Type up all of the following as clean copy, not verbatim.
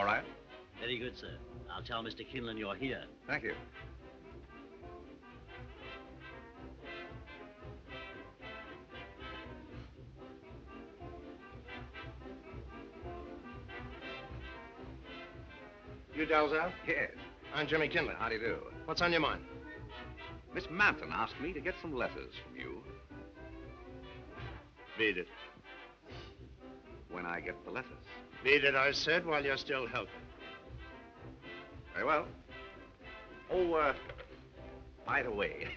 All right. Very good, sir. I'll tell Mr. Kinlan you're here. Thank you. You Dalza? Yes. I'm Jimmy Kinlan. How do you do? What's on your mind? Miss Manton asked me to get some letters from you. Read it. When I get the letters. Read it, I said, while you're still helping. Very well. Oh, by the way,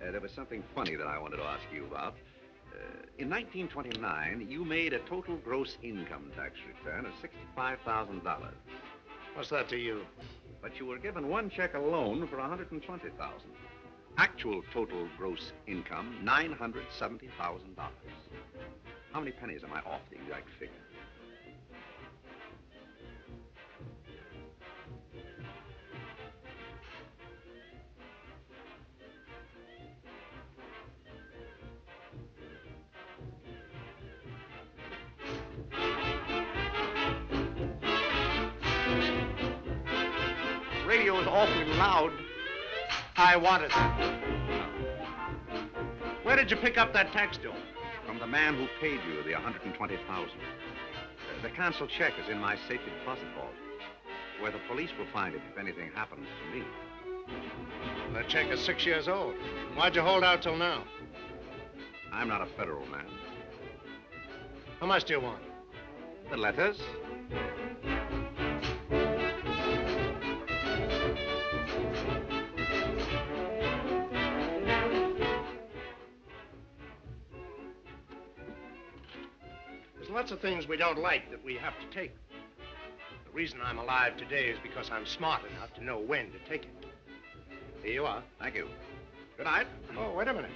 there was something funny that I wanted to ask you about. In 1929, you made a total gross income tax return of $65,000. What's that to you? But you were given one check alone for $120,000. Actual total gross income, $970,000. How many pennies am I off the exact figure? Radio is awfully loud. I wanted it. Where did you pick up that tax bill? From the man who paid you the $120,000. The canceled check is in my safe deposit vault, where the police will find it if anything happens to me. That check is 6 years old. Why'd you hold out till now? I'm not a federal man. How much do you want? The letters. Lots of things we don't like that we have to take. The reason I'm alive today is because I'm smart enough to know when to take it. Here you are. Thank you. Good night. Oh, wait a minute.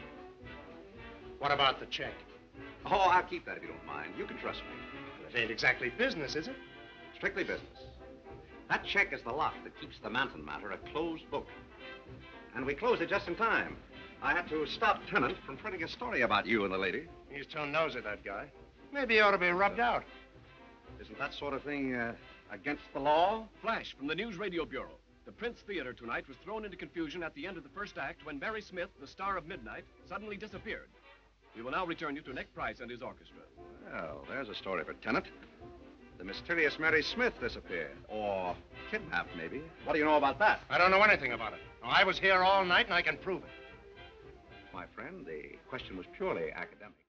What about the check? Oh, I'll keep that if you don't mind. You can trust me. Well, it ain't exactly business, is it? Strictly business. That check is the lock that keeps the Manton matter a closed book. And we closed it just in time. I had to stop Tennant from printing a story about you and the lady. He's too nosy, that guy. Maybe he ought to be rubbed out. Isn't that sort of thing against the law? Flash from the News Radio Bureau. The Prince Theater tonight was thrown into confusion at the end of the first act when Mary Smith, the star of Midnight, suddenly disappeared. We will now return you to Nick Price and his orchestra. Well, there's a story for Tennant. The mysterious Mary Smith disappeared. Or kidnapped, maybe. What do you know about that? I don't know anything about it. No, I was here all night and I can prove it. My friend, the question was purely academic.